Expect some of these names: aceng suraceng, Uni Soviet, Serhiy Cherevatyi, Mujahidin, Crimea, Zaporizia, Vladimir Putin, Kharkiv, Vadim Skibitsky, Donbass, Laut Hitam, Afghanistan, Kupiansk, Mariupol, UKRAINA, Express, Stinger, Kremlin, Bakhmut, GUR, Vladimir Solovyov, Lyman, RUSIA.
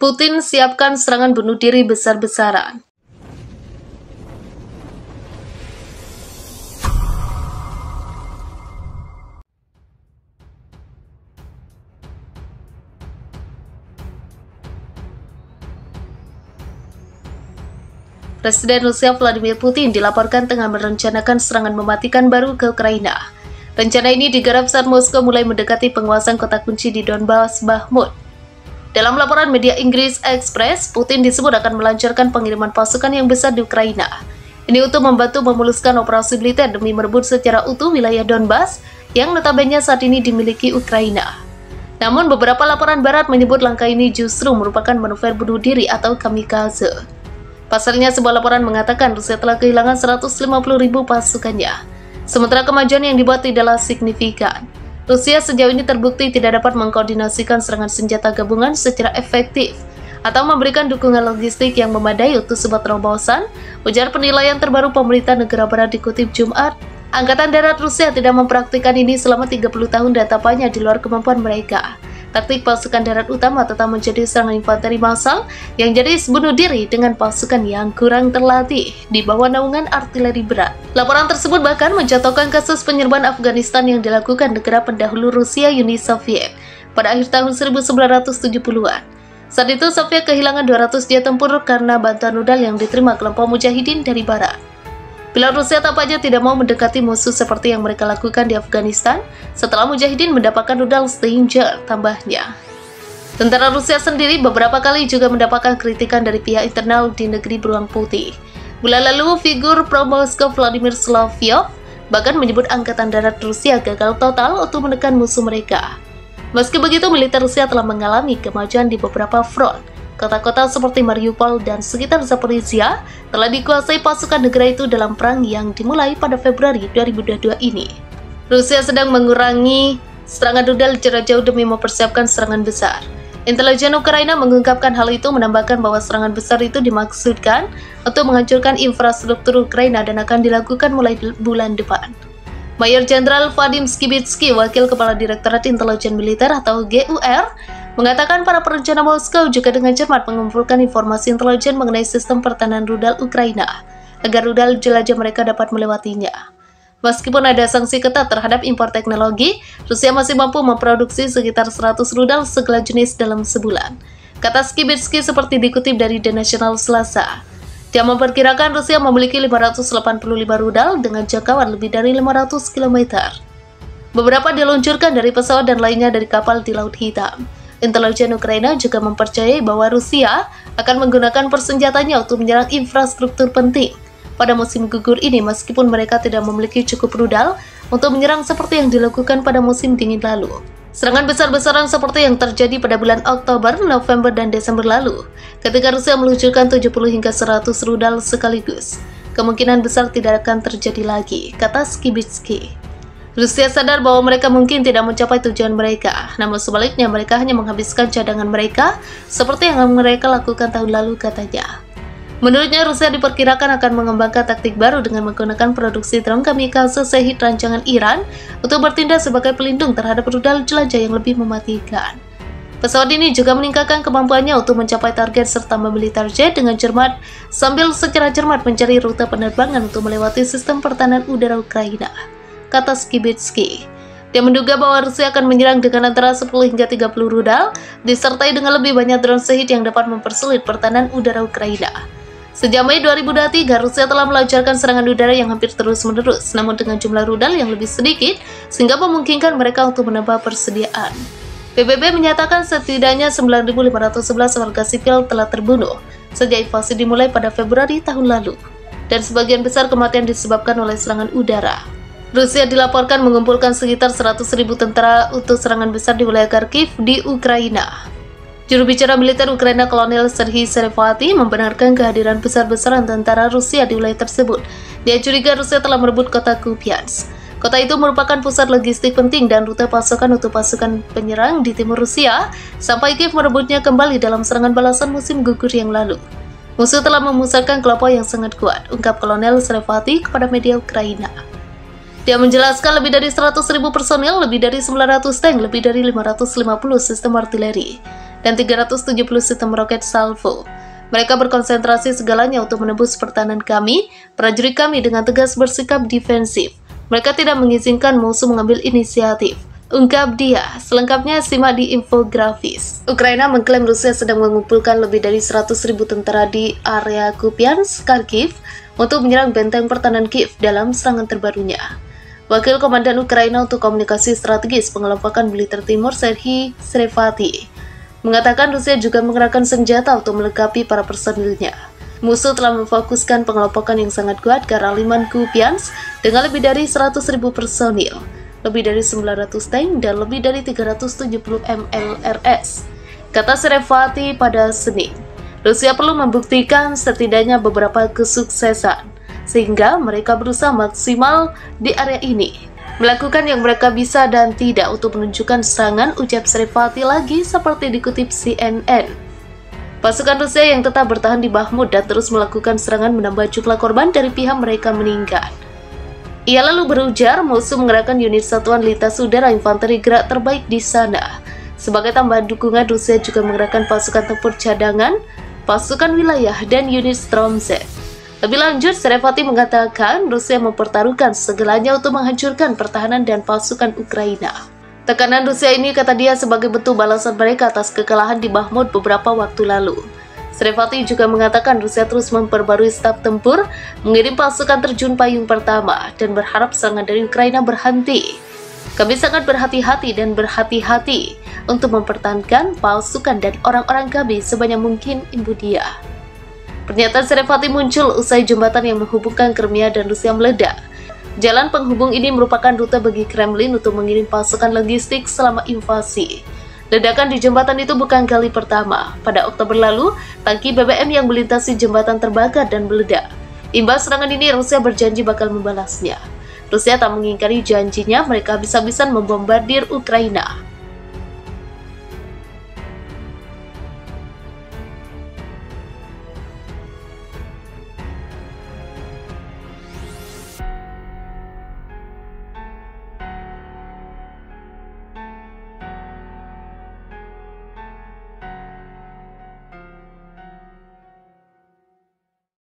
Putin siapkan serangan bunuh diri besar-besaran. Presiden Rusia Vladimir Putin dilaporkan tengah merencanakan serangan mematikan baru ke Ukraina. Rencana ini digarap saat Moskow mulai mendekati penguasaan kota kunci di Donbass, Bakhmut. Dalam laporan media Inggris Express, Putin disebut akan melancarkan pengiriman pasukan yang besar di Ukraina. Ini untuk membantu memuluskan operasi militer demi merebut secara utuh wilayah Donbass yang notabene saat ini dimiliki Ukraina. Namun beberapa laporan barat menyebut langkah ini justru merupakan manuver bunuh diri atau kamikaze. Pasalnya sebuah laporan mengatakan Rusia telah kehilangan 150.000 pasukannya, sementara kemajuan yang dibuat tidaklah signifikan. Rusia sejauh ini terbukti tidak dapat mengkoordinasikan serangan senjata gabungan secara efektif atau memberikan dukungan logistik yang memadai untuk sebuah terobosan, ujar penilaian terbaru pemerintah negara barat dikutip Jumat. Angkatan Darat Rusia tidak mempraktikkan ini selama 30 tahun dan tampaknya di luar kemampuan mereka. Taktik pasukan darat utama tetap menjadi serangan infanteri massal yang jadi bunuh diri dengan pasukan yang kurang terlatih di bawah naungan artileri berat. Laporan tersebut bahkan menjatuhkan kasus penyerbuan Afghanistan yang dilakukan negara pendahulu Rusia Uni Soviet pada akhir tahun 1970-an. Saat itu Soviet kehilangan 200 jet tempur karena bantuan rudal yang diterima kelompok Mujahidin dari barat. Bila Rusia tampaknya tidak mau mendekati musuh seperti yang mereka lakukan di Afghanistan setelah Mujahidin mendapatkan rudal Stinger, tambahnya. Tentara Rusia sendiri beberapa kali juga mendapatkan kritikan dari pihak internal di negeri beruang putih. Bulan lalu, figur pro-Moskow Vladimir Solovyov bahkan menyebut angkatan darat Rusia gagal total untuk menekan musuh mereka. Meski begitu, militer Rusia telah mengalami kemajuan di beberapa front. Kota-kota seperti Mariupol dan sekitar Zaporizia telah dikuasai pasukan negara itu dalam perang yang dimulai pada Februari 2022 ini. Rusia sedang mengurangi serangan rudal jarak jauh demi mempersiapkan serangan besar. Intelijen Ukraina mengungkapkan hal itu, menambahkan bahwa serangan besar itu dimaksudkan untuk menghancurkan infrastruktur Ukraina dan akan dilakukan mulai bulan depan. Mayor Jenderal Vadim Skibitsky, Wakil Kepala Direktorat Intelijen Militer atau GUR, mengatakan para perencana Moskow juga dengan cermat mengumpulkan informasi intelijen mengenai sistem pertahanan rudal Ukraina, agar rudal jelajah mereka dapat melewatinya. Meskipun ada sanksi ketat terhadap impor teknologi, Rusia masih mampu memproduksi sekitar 100 rudal segala jenis dalam sebulan, kata Skibitsky seperti dikutip dari The National Selasa. Dia memperkirakan Rusia memiliki 585 rudal dengan jangkauan lebih dari 500 km. Beberapa diluncurkan dari pesawat dan lainnya dari kapal di Laut Hitam. Intelijen Ukraina juga mempercayai bahwa Rusia akan menggunakan persenjataannya untuk menyerang infrastruktur penting pada musim gugur ini, meskipun mereka tidak memiliki cukup rudal untuk menyerang seperti yang dilakukan pada musim dingin lalu. Serangan besar-besaran seperti yang terjadi pada bulan Oktober, November, dan Desember lalu, ketika Rusia meluncurkan 70 hingga 100 rudal sekaligus, kemungkinan besar tidak akan terjadi lagi, kata Skibitsky. Rusia sadar bahwa mereka mungkin tidak mencapai tujuan mereka, namun sebaliknya mereka hanya menghabiskan cadangan mereka seperti yang mereka lakukan tahun lalu, katanya. Menurutnya, Rusia diperkirakan akan mengembangkan taktik baru dengan menggunakan produksi drone kamikaze Serhiy rancangan Iran untuk bertindak sebagai pelindung terhadap rudal jelajah yang lebih mematikan. Pesawat ini juga meningkatkan kemampuannya untuk mencapai target serta memiliter jet dengan cermat sambil secara cermat mencari rute penerbangan untuk melewati sistem pertahanan udara Ukraina, kata Skibitsky. Dia menduga bahwa Rusia akan menyerang dengan antara 10 hingga 30 rudal, disertai dengan lebih banyak drone Serhiy yang dapat mempersulit pertahanan udara Ukraina. Sejak Mei 2023, Rusia telah melancarkan serangan udara yang hampir terus-menerus, namun dengan jumlah rudal yang lebih sedikit, sehingga memungkinkan mereka untuk menambah persediaan. PBB menyatakan setidaknya 9.511 warga sipil telah terbunuh sejak invasi dimulai pada Februari tahun lalu, dan sebagian besar kematian disebabkan oleh serangan udara. Rusia dilaporkan mengumpulkan sekitar 100.000 tentara untuk serangan besar di wilayah Kharkiv di Ukraina. Juru bicara militer Ukraina Kolonel Serhiy Cherevatyi membenarkan kehadiran besar-besaran tentara Rusia di wilayah tersebut. Dia curiga Rusia telah merebut kota Kupiansk. Kota itu merupakan pusat logistik penting dan rute pasukan untuk pasukan penyerang di timur Rusia, sampai Kiev merebutnya kembali dalam serangan balasan musim gugur yang lalu. Musuh telah memusatkan kelompok yang sangat kuat, ungkap Kolonel Cherevatyi kepada media Ukraina. Dia menjelaskan lebih dari 100.000 personil, lebih dari 900 tank, lebih dari 550 sistem artileri. dan 370 sistem roket salvo. Mereka berkonsentrasi segalanya untuk menembus pertahanan kami, prajurit kami dengan tegas bersikap defensif. Mereka tidak mengizinkan musuh mengambil inisiatif. Ungkap dia, selengkapnya simak di infografis. Ukraina mengklaim Rusia sedang mengumpulkan lebih dari 100.000 tentara di area Kupiansk, Kharkiv, untuk menyerang benteng pertahanan Kiev dalam serangan terbarunya. Wakil Komandan Ukraina untuk Komunikasi Strategis Pengelompokan Militer Timur, Serhiy Cherevatyi, mengatakan Rusia juga mengerahkan senjata untuk melengkapi para personilnya. Musuh telah memfokuskan pengelompokan yang sangat kuat ke arah Lyman Kupiansk dengan lebih dari 100.000 personil, lebih dari 900 tank, dan lebih dari 370 MLRS. Kata Cherevatyi pada Senin, Rusia perlu membuktikan setidaknya beberapa kesuksesan, sehingga mereka berusaha maksimal di area ini, melakukan yang mereka bisa dan tidak untuk menunjukkan serangan, ucap Cherevatyi lagi seperti dikutip CNN. Pasukan Rusia yang tetap bertahan di Bakhmut dan terus melakukan serangan menambah jumlah korban dari pihak mereka meningkat. Ia lalu berujar, musuh mengerahkan unit satuan lintas udara infanteri gerak terbaik di sana. Sebagai tambahan dukungan, Rusia juga mengerahkan pasukan tempur cadangan, pasukan wilayah, dan unit Stromset. Lebih lanjut, Cherevatyi mengatakan Rusia mempertaruhkan segalanya untuk menghancurkan pertahanan dan pasukan Ukraina. Tekanan Rusia ini, kata dia, sebagai bentuk balasan mereka atas kekalahan di Bakhmut beberapa waktu lalu. Cherevatyi juga mengatakan Rusia terus memperbarui staf tempur, mengirim pasukan terjun payung pertama, dan berharap serangan dari Ukraina berhenti. Kami sangat berhati-hati dan berhati-hati untuk mempertahankan pasukan dan orang-orang kami sebanyak mungkin, imbu dia. Pernyataan Cherevatyi muncul usai jembatan yang menghubungkan Crimea dan Rusia meledak. Jalan penghubung ini merupakan rute bagi Kremlin untuk mengirim pasukan logistik selama invasi. Ledakan di jembatan itu bukan kali pertama. Pada Oktober lalu, tangki BBM yang melintasi jembatan terbakar dan meledak. Imbas serangan ini, Rusia berjanji bakal membalasnya. Rusia tak mengingkari janjinya, mereka bisa-bisa membombardir Ukraina.